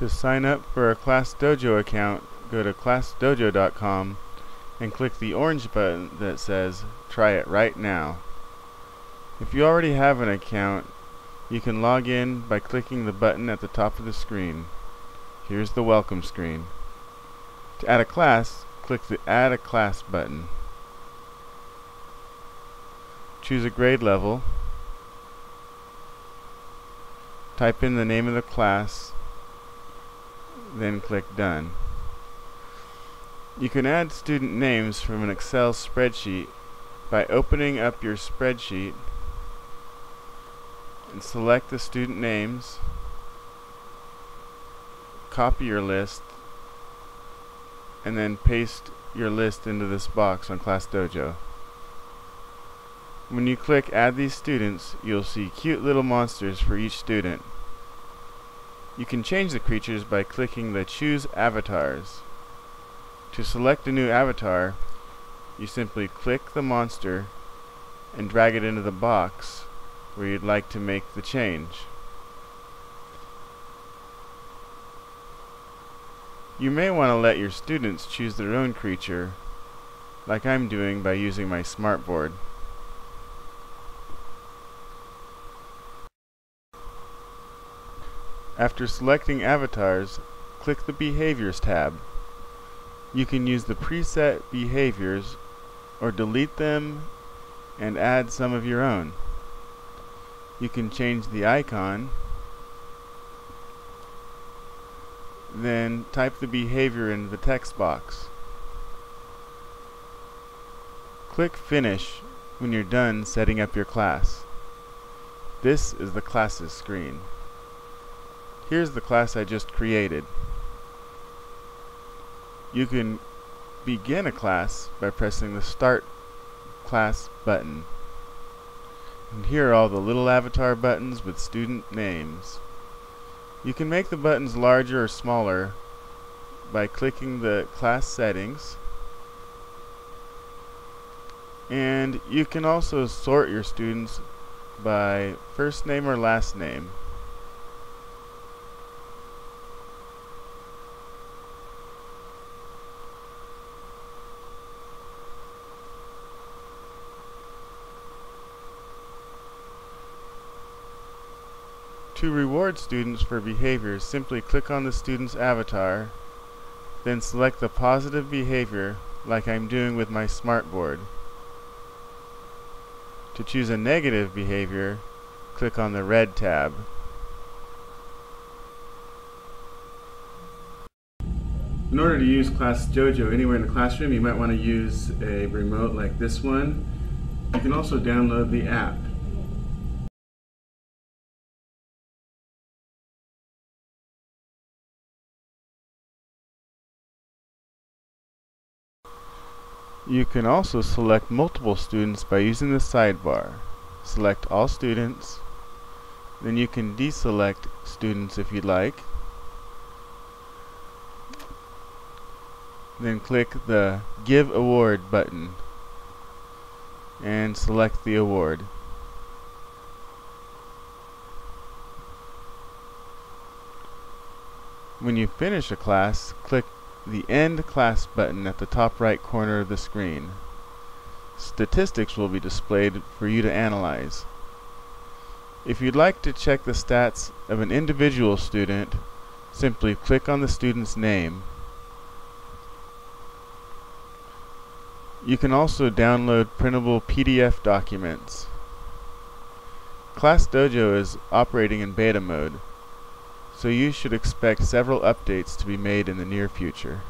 To sign up for a ClassDojo account, go to ClassDojo.com and click the orange button that says Try It Right Now. If you already have an account, you can log in by clicking the button at the top of the screen. Here's the welcome screen. To add a class, click the Add a Class button. Choose a grade level. Type in the name of the class, then click Done. You can add student names from an Excel spreadsheet by opening up your spreadsheet and select the student names, copy your list, and then paste your list into this box on ClassDojo. When you click Add These Students, you'll see cute little monsters for each student. You can change the creatures by clicking the Choose Avatars. To select a new avatar, you simply click the monster and drag it into the box where you'd like to make the change. You may want to let your students choose their own creature, like I'm doing by using my smartboard. After selecting avatars, click the Behaviors tab. You can use the preset behaviors or delete them and add some of your own. You can change the icon, then type the behavior into the text box. Click Finish when you're done setting up your class. This is the classes screen. Here's the class I just created. You can begin a class by pressing the Start Class button. And here are all the little avatar buttons with student names. You can make the buttons larger or smaller by clicking the class settings. And you can also sort your students by first name or last name. To reward students for behavior, simply click on the student's avatar, then select the positive behavior like I'm doing with my smartboard. To choose a negative behavior, click on the red tab. In order to use ClassDojo anywhere in the classroom, you might want to use a remote like this one. You can also download the app. You can also select multiple students by using the sidebar. Select all students, then you can deselect students if you'd like. Then click the Give Award button and select the award. When you finish a class, click the End Class button at the top right corner of the screen. Statistics will be displayed for you to analyze. If you'd like to check the stats of an individual student, simply click on the student's name. You can also download printable PDF documents. ClassDojo is operating in beta mode, so you should expect several updates to be made in the near future.